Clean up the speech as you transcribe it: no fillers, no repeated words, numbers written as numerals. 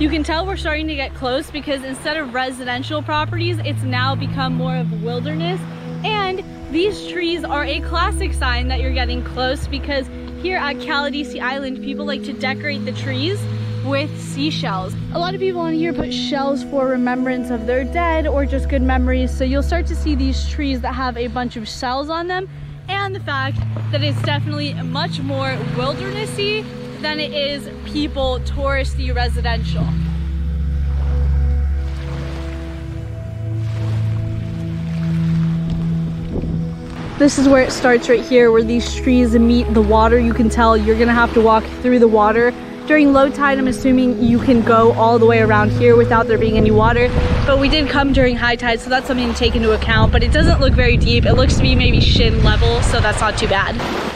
You can tell we're starting to get close because instead of residential properties, it's now become more of wilderness. And these trees are a classic sign that you're getting close, because here at Caladesi Island, people like to decorate the trees with seashells. A lot of people on here put shells for remembrance of their dead or just good memories. So you'll start to see these trees that have a bunch of shells on them, and the fact that it's definitely much more wildernessy than it is people, touristy, residential. This is where it starts right here, where these trees meet the water. You can tell you're gonna have to walk through the water. During low tide, I'm assuming you can go all the way around here without there being any water, but we did come during high tide, so that's something to take into account. But it doesn't look very deep. It looks to be maybe shin level, so that's not too bad.